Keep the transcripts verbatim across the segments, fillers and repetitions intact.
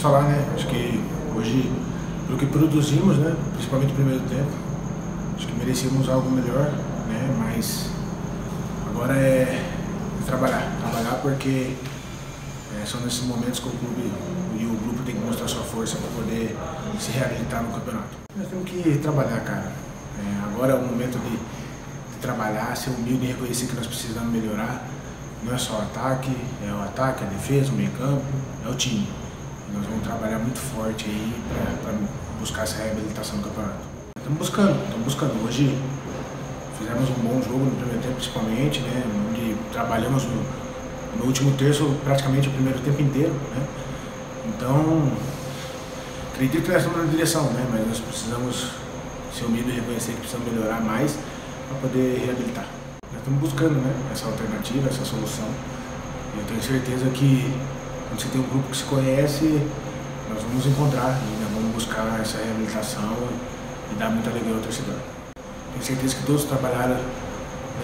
falar, né? Acho que hoje, pelo que produzimos, né? Principalmente no primeiro tempo, acho que merecíamos algo melhor, né? Mas agora é trabalhar, trabalhar porque é, são nesses momentos que o clube e o grupo tem que mostrar sua força para poder se reabilitar no campeonato. Nós temos que trabalhar, cara. É, agora é o momento de, de trabalhar, ser humilde e reconhecer que nós precisamos melhorar. Não é só o ataque, é o ataque, a defesa, o meio campo, é o time. Nós vamos trabalhar muito forte aí para buscar essa reabilitação do campeonato. Estamos buscando, estamos buscando. Hoje fizemos um bom jogo no primeiro tempo, principalmente, né? Onde trabalhamos no, no último terço praticamente o primeiro tempo inteiro, né? Então, acredito que nós estamos na direção, né? Mas nós precisamos ser humildes e reconhecer que precisamos melhorar mais para poder reabilitar. Nós estamos buscando, né, essa alternativa, essa solução. Eu tenho certeza que quando você tem um grupo que se conhece, nós vamos encontrar e nós vamos buscar essa reabilitação e dar muita alegria ao torcedor. Tenho certeza que todos trabalharam, né,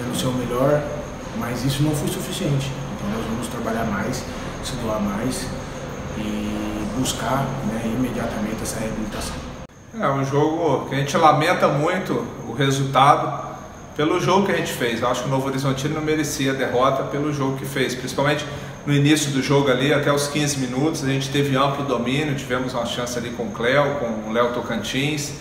no seu melhor, mas isso não foi suficiente. Então nós vamos trabalhar mais, se doar mais e buscar, né, imediatamente essa reabilitação. É um jogo que a gente lamenta muito o resultado, pelo jogo que a gente fez. Eu acho que o Novo Horizontino não merecia a derrota pelo jogo que fez, principalmente no início do jogo ali, até os quinze minutos, a gente teve amplo domínio, tivemos uma chance ali com o Cléo, com o Léo Tocantins,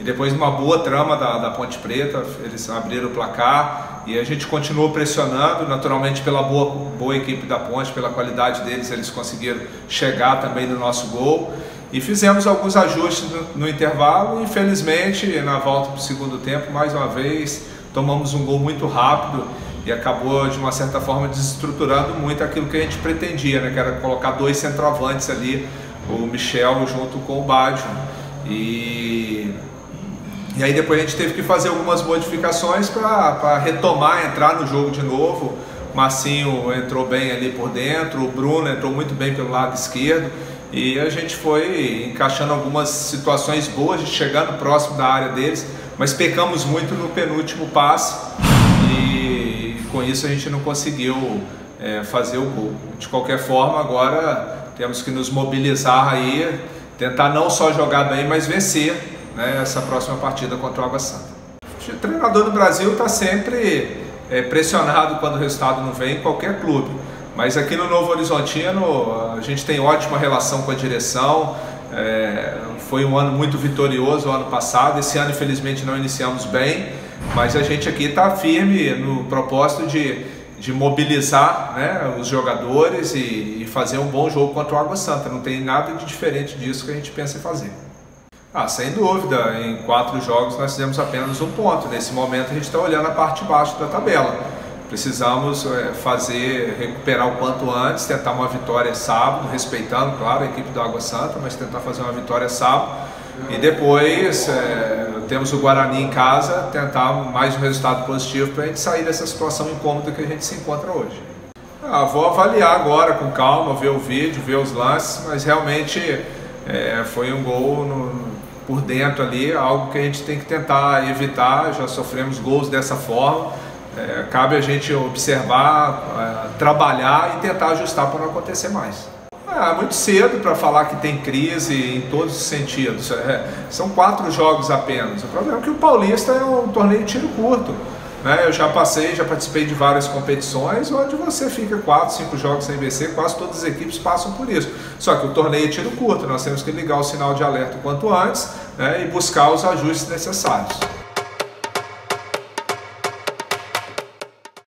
e depois uma boa trama da, da Ponte Preta, eles abriram o placar, e a gente continuou pressionando, naturalmente pela boa, boa equipe da Ponte, pela qualidade deles, eles conseguiram chegar também no nosso gol, e fizemos alguns ajustes no, no intervalo, e infelizmente, na volta para o segundo tempo, mais uma vez, tomamos um gol muito rápido e acabou, de uma certa forma, desestruturando muito aquilo que a gente pretendia, né? Que era colocar dois centroavantes ali, o Michel junto com o Baggio. E, e aí depois a gente teve que fazer algumas modificações para retomar, entrar no jogo de novo. O Marcinho entrou bem ali por dentro, o Bruno entrou muito bem pelo lado esquerdo. E a gente foi encaixando algumas situações boas, chegando próximo da área deles, mas pecamos muito no penúltimo passe e com isso a gente não conseguiu é, fazer o gol. De qualquer forma, agora temos que nos mobilizar aí, tentar não só jogar bem, mas vencer, né, essa próxima partida contra o Água Santa. O treinador do Brasil está sempre é, pressionado quando o resultado não vem em qualquer clube. Mas aqui no Novo Horizontino a gente tem ótima relação com a direção, é, foi um ano muito vitorioso o ano passado, esse ano infelizmente não iniciamos bem, mas a gente aqui está firme no propósito de, de mobilizar, né, os jogadores e, e fazer um bom jogo contra o Água Santa, não tem nada de diferente disso que a gente pensa em fazer. Ah, sem dúvida, em quatro jogos nós fizemos apenas um ponto, nesse momento a gente está olhando a parte de baixo da tabela. Precisamos fazer, recuperar o quanto antes, tentar uma vitória sábado, respeitando, claro, a equipe do Água Santa, mas tentar fazer uma vitória sábado. E depois é, temos o Guarani em casa, tentar mais um resultado positivo para a gente sair dessa situação incômoda que a gente se encontra hoje. Ah, vou avaliar agora com calma, ver o vídeo, ver os lances, mas realmente é, foi um gol no, por dentro ali, algo que a gente tem que tentar evitar, já sofremos gols dessa forma. É, cabe a gente observar, é, trabalhar e tentar ajustar para não acontecer mais. É muito cedo para falar que tem crise em todos os sentidos, é, são quatro jogos apenas. O problema é que o Paulista é um torneio de tiro curto, né? Eu já passei, já participei de várias competições onde você fica quatro, cinco jogos sem vencer, quase todas as equipes passam por isso. Só que o torneio é tiro curto, nós temos que ligar o sinal de alerta o quanto antes, né, e buscar os ajustes necessários.